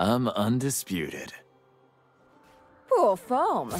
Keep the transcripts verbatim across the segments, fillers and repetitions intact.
I'm undisputed. Poor form.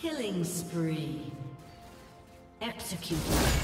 Killing spree. Executed.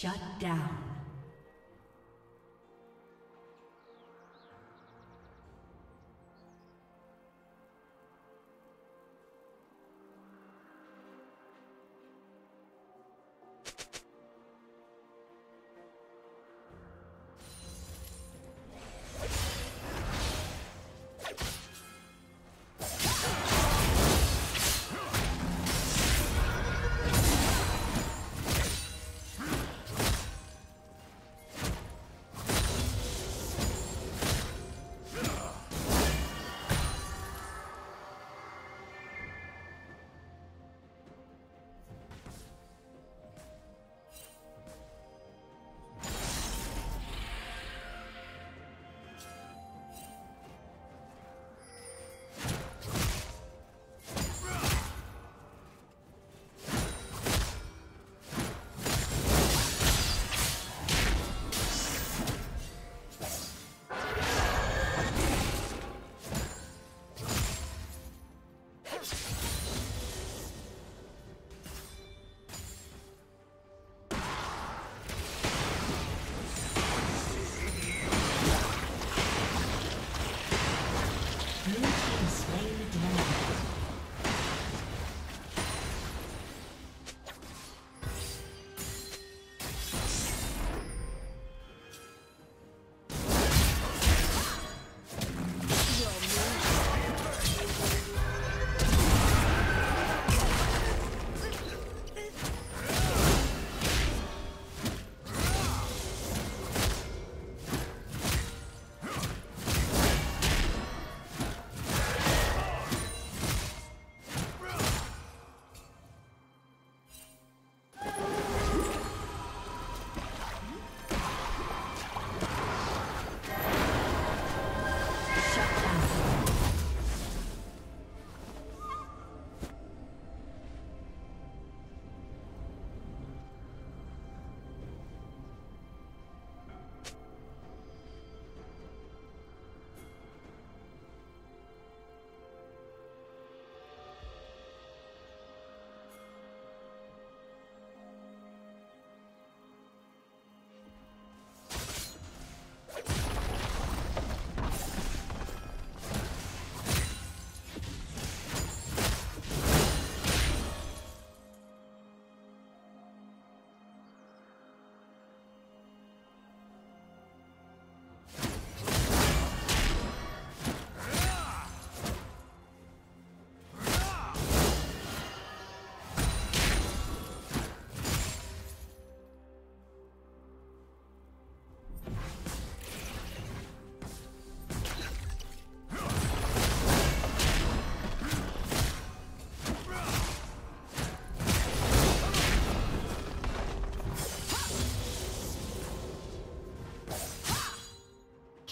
Shut down.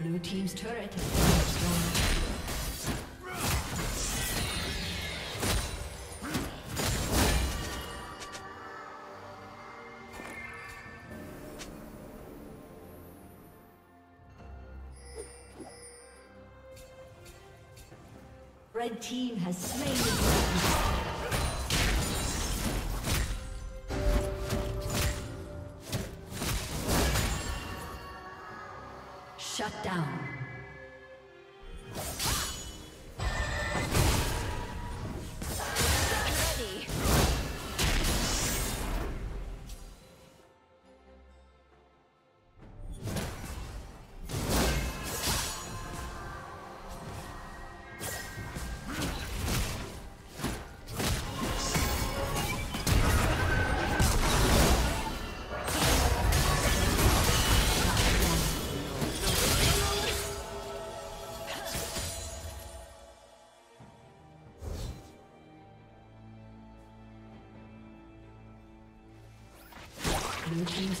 Blue Team's turret has been destroyed. Red Team has slain the dragon. Shut down. Blue Team's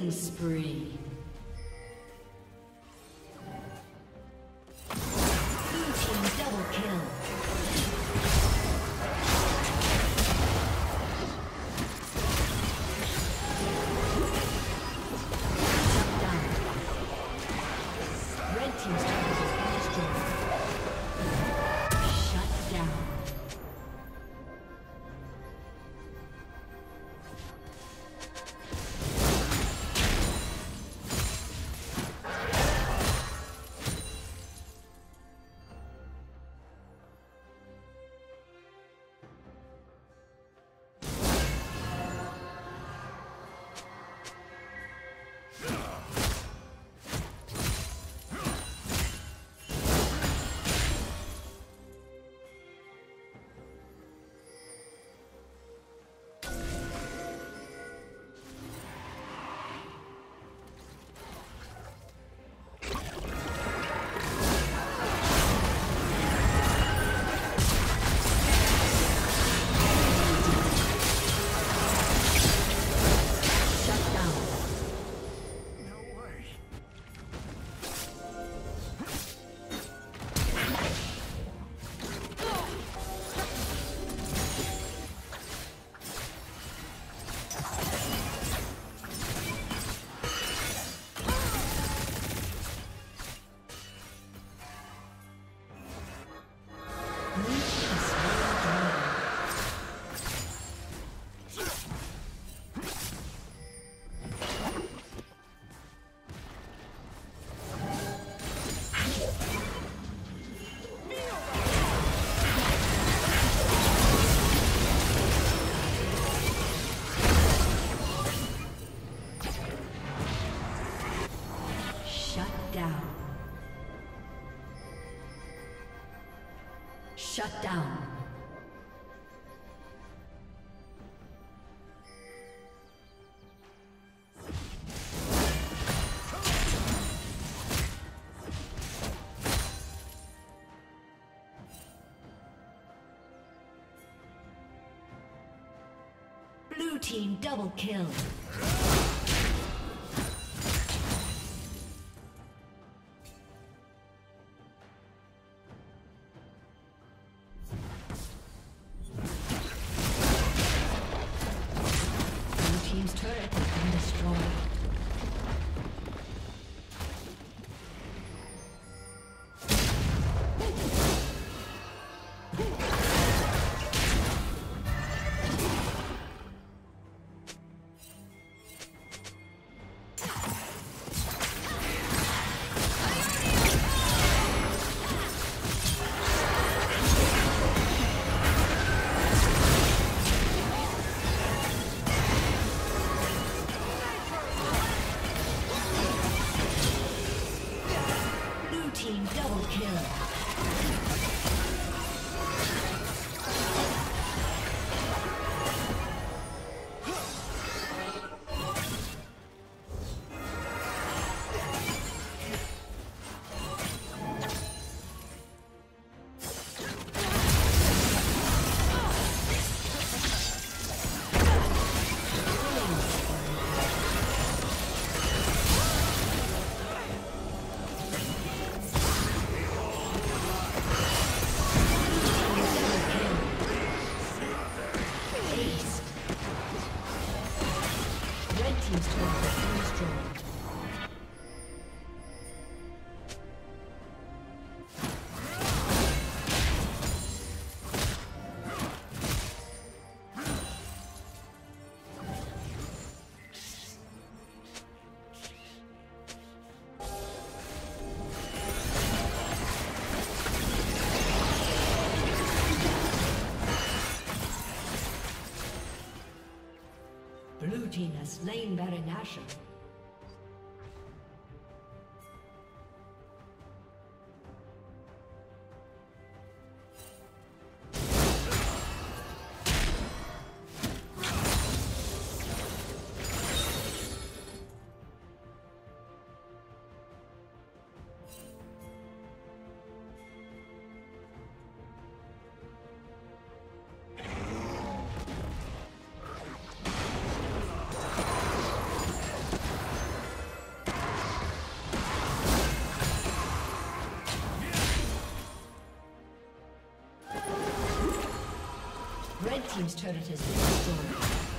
Killing spree. Shut down. Blue team double kill. Team has slain Baron Asher. Red team's turret has been destroyed.